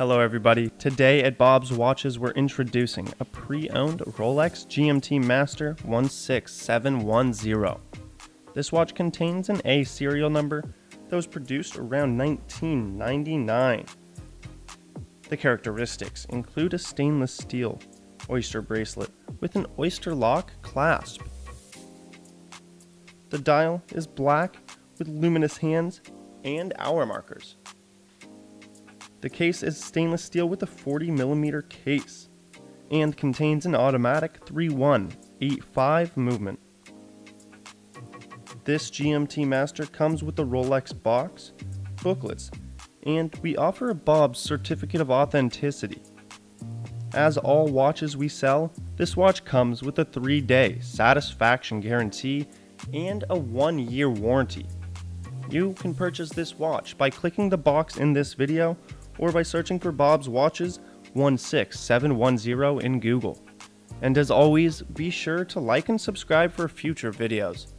Hello everybody, today at Bob's Watches we're introducing a pre-owned Rolex GMT-Master 16710. This watch contains an A serial number that was produced around 1999. The characteristics include a stainless steel Oyster bracelet with an Oysterlock clasp. The dial is black with luminous hands and hour markers. The case is stainless steel with a 40mm case and contains an automatic 3185 movement. This GMT Master comes with the Rolex box, booklets, and we offer a Bob's certificate of authenticity. As all watches we sell, this watch comes with a 3-day satisfaction guarantee and a 1-year warranty. You can purchase this watch by clicking the box in this video or by searching for Bob's Watches 16710 in Google. And as always, be sure to like and subscribe for future videos.